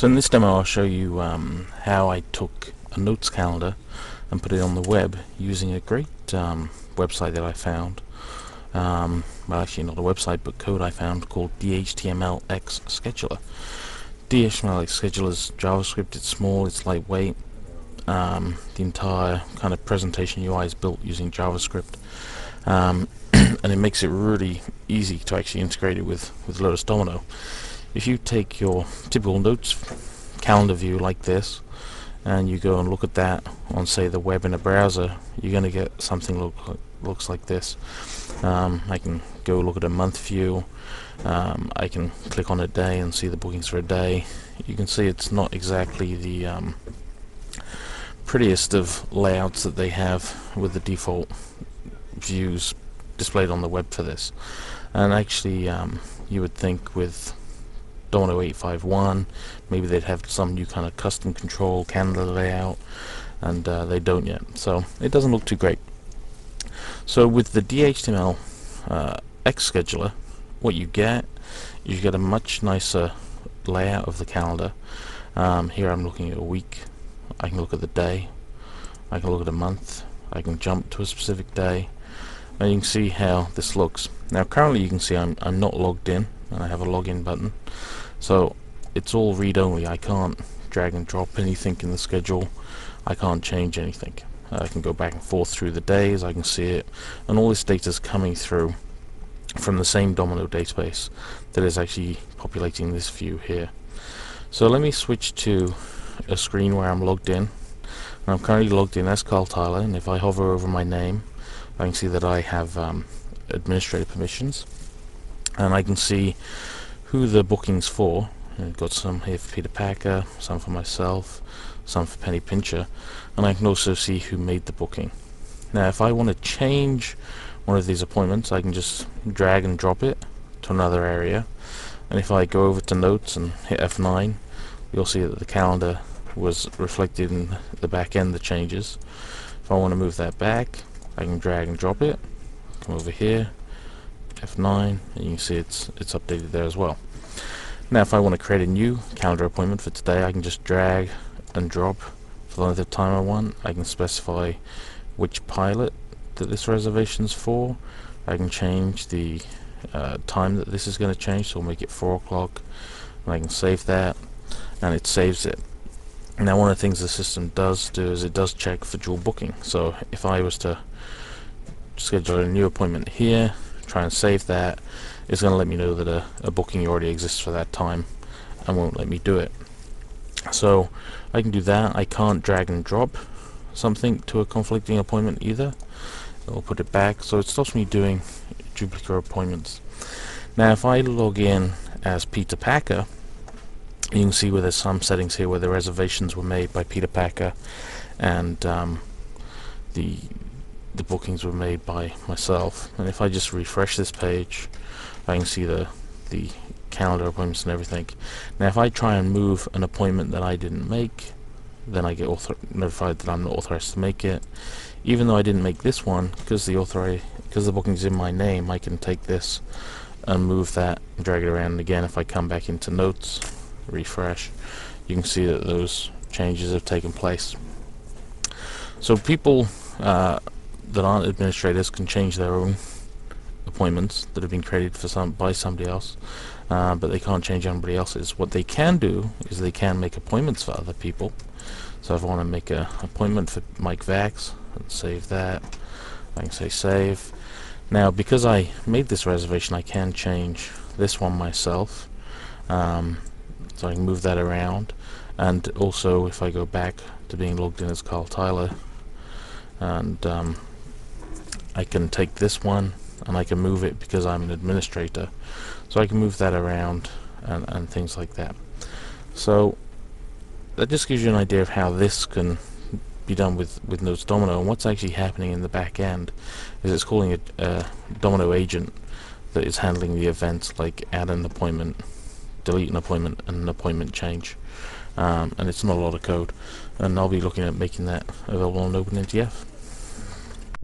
So in this demo I'll show you how I took a notes calendar and put it on the web using a great website that I found. Well, actually not a website but code I found called DHTMLX Scheduler. DHTMLX Scheduler is JavaScript, it's small, it's lightweight. The entire kind of presentation UI is built using JavaScript. And it makes it really easy to actually integrate it with Lotus Domino. If you take your typical notes calendar view like this and you go and look at that on, say, the web in a browser, you're going to get something looks like this. I can go look at a month view, I can click on a day and see the bookings for a day. You can see it's not exactly the prettiest of layouts that they have with the default views displayed on the web for this. And actually you would think with Domino 851 maybe they'd have some new kind of custom control calendar layout, and they don't yet, so it doesn't look too great. So with the DHTML X Scheduler, what you get is you get a much nicer layout of the calendar. Here I'm looking at a week, I can look at the day, I can look at a month, I can jump to a specific day, and you can see how this looks. Now currently you can see I'm not logged in and I have a login button, so it's all read-only. I can't drag and drop anything in the schedule, I can't change anything. I can go back and forth through the days, I can see it, and all this data is coming through from the same Domino database that is actually populating this view here. So let me switch to a screen where I'm logged in. I'm currently logged in as Carl Tyler, and if I hover over my name I can see that I have administrative permissions, and I can see who the booking's for. I've got some here for Peter Packer, some for myself, some for Penny Pincher, and I can also see who made the booking. Now if I want to change one of these appointments I can just drag and drop it to another area, and if I go over to notes and hit F9 you'll see that the calendar was reflected in the back end, the changes. If I want to move that back I can drag and drop it, come over here, F9, and you can see it's updated there as well. Now if I want to create a new calendar appointment for today I can just drag and drop for the length of time I want. I can specify which pilot that this reservation is for, I can change the time that this is going to change, so we'll make it 4 o'clock, and I can save that and it saves it. Now one of the things the system does do is it does check for dual booking, so if I was to schedule a new appointment here, try and save that, it's going to let me know that a booking already exists for that time and won't let me do it. So I can do that. I can't drag and drop something to a conflicting appointment either, I'll put it back, so it stops me doing duplicate appointments. Now if I log in as Peter Packer, you can see where there's some settings here where the reservations were made by Peter Packer and the bookings were made by myself. And if I just refresh this page I can see the calendar appointments and everything. Now if I try and move an appointment that I didn't make, then I get notified that I'm not authorized to make it, even though I didn't make this one, because the booking's in my name. I can take this and move that and drag it around. And again if I come back into notes, refresh, you can see that those changes have taken place. So people that aren't administrators can change their own appointments that have been created for by somebody else, but they can't change anybody else's. What they can do is they can make appointments for other people. So if I want to make an appointment for Mike Vax and save that, I can say save. Now because I made this reservation I can change this one myself, so I can move that around. And also if I go back to being logged in as Carl Tyler, and I can take this one and I can move it because I'm an administrator, so I can move that around and things like that. So that just gives you an idea of how this can be done with Notes Domino. And what's actually happening in the back end is it's calling a Domino agent that is handling the events like add an appointment, delete an appointment, and an appointment change, and it's not a lot of code, and I'll be looking at making that available on OpenNTF.